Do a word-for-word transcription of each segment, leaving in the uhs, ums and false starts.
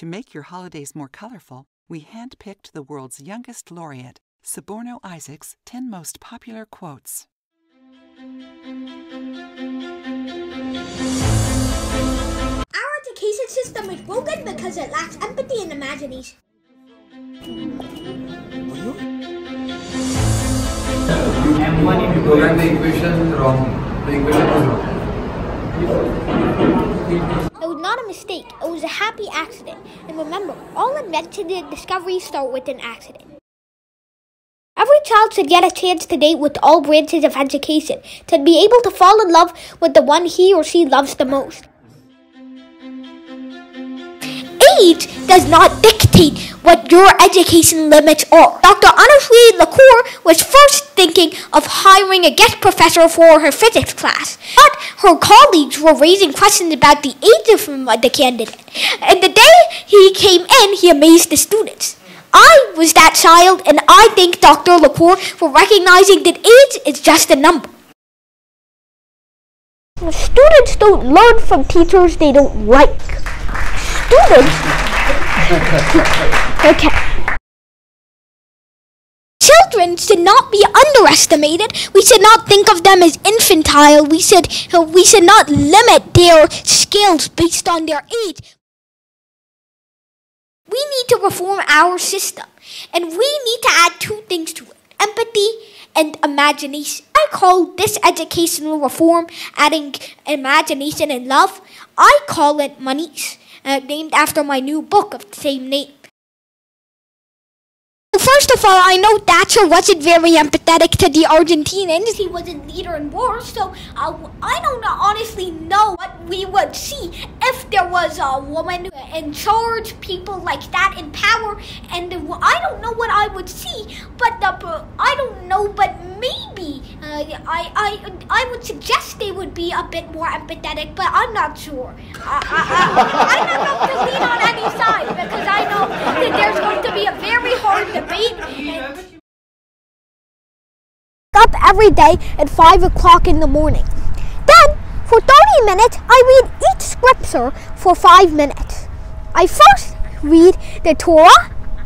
To make your holidays more colorful, we handpicked the world's youngest laureate, Saborno Isaac's ten most popular quotes. Our education system is broken because it lacks empathy and imagination. You have money to go and the equation wrong. The equation is wrong. It was not a mistake. It was a happy accident. And remember, all inventions and discoveries start with an accident. Every child should get a chance to date with all branches of education, to be able to fall in love with the one he or she loves the most. Age does not dictate what your education limits are. Doctor Honoré Lacour was first thinking of hiring a guest professor for her physics class, but her colleagues were raising questions about the age of the candidate. And the day he came in, he amazed the students. I was that child, and I thank Doctor Lacour for recognizing that age is just a number. The students don't learn from teachers they don't like. Students. Okay. Children should not be underestimated. We should not think of them as infantile. We should we should not limit their skills based on their age. We need to reform our system, and we need to add two things to it: empathy and imagination. I call this educational reform adding imagination and love. I call it Manish, uh, named after my new book of the same name. First of all, I know Thatcher wasn't very empathetic to the Argentinians. He was a leader in war, so uh, I don't honestly know what we would see if there was a woman in charge, people like that in power, and I don't know what I would see, but the, I don't know, but maybe uh, I, I, I would suggest they would be a bit more empathetic, but I'm not sure. I, I, I, I'm not going to lean on any side, because I know that there's going to be a very hard debate. Up every day at five o'clock in the morning. Then, for thirty minutes, I read each scripture for five minutes. I first read the Torah,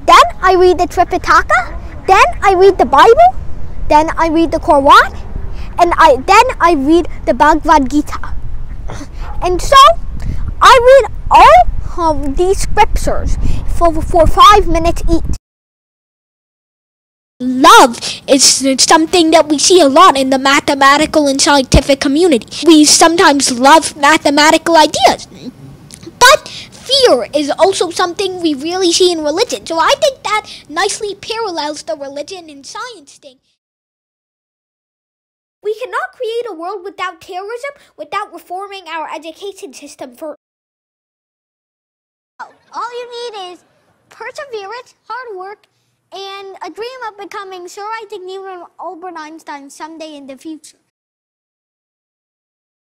then I read the Tripitaka, then I read the Bible, then I read the Quran, and I, then I read the Bhagavad Gita. And so, I read all of these scriptures for, for five minutes each. Love is something that we see a lot in the mathematical and scientific community. We sometimes love mathematical ideas, but fear is also something we really see in religion. So I think that nicely parallels the religion and science thing. We cannot create a world without terrorism, without reforming our education system first. All you need is perseverance, hard work, and a dream of becoming Sir Isaac Newton or Albert Einstein someday in the future.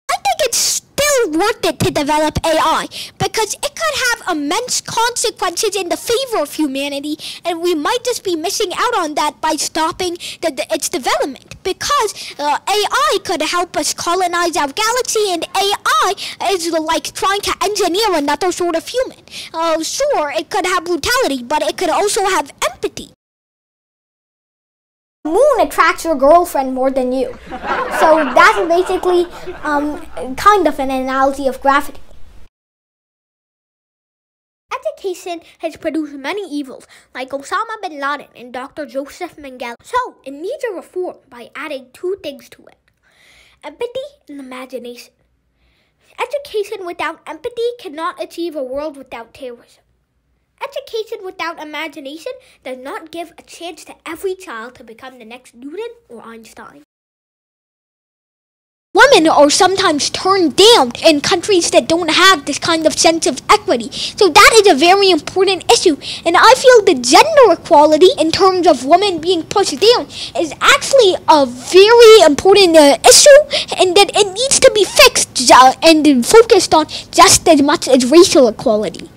I think it's still worth it to develop A I because it could have immense consequences in the favor of humanity, and we might just be missing out on that by stopping the, the, its development because uh, A I could help us colonize our galaxy, and A I is like trying to engineer another sort of human. Uh, sure, it could have brutality, but it could also have empathy. The moon attracts your girlfriend more than you. So that's basically um, kind of an analogy of gravity. Education has produced many evils, like Osama bin Laden and Doctor Joseph Mengele. So it needs a reform by adding two things to it: empathy and imagination. Education without empathy cannot achieve a world without terrorism. Education without imagination does not give a chance to every child to become the next Newton or Einstein. Women are sometimes turned down in countries that don't have this kind of sense of equity. So that is a very important issue. And I feel the gender equality in terms of women being pushed down is actually a very important uh, issue, and that it needs to be fixed uh, and focused on just as much as racial equality.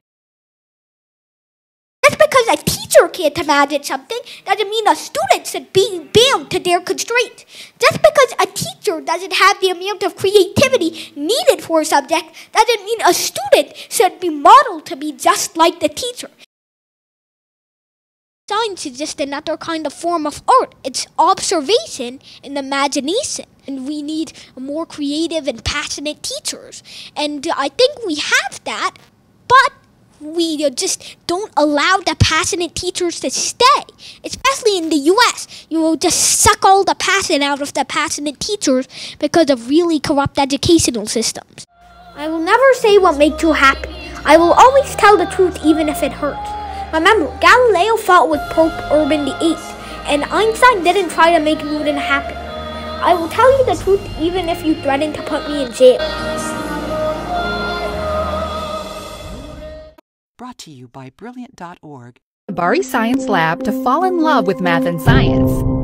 Because a teacher can't imagine something doesn't mean a student should be bound to their constraints. Just because a teacher doesn't have the amount of creativity needed for a subject doesn't mean a student should be modeled to be just like the teacher. Science is just another kind of form of art. It's observation and imagination. And we need more creative and passionate teachers. And I think we have that, but we just don't allow the passionate teachers to stay. Especially in the U S, you will just suck all the passion out of the passionate teachers because of really corrupt educational systems. I will never say what makes you happy. I will always tell the truth even if it hurts. Remember, Galileo fought with Pope Urban the eighth, and Einstein didn't try to make Newton happy. I will tell you the truth even if you threaten to put me in jail. Brought to you by Brilliant dot org. The Bari Science Lab to fall in love with math and science.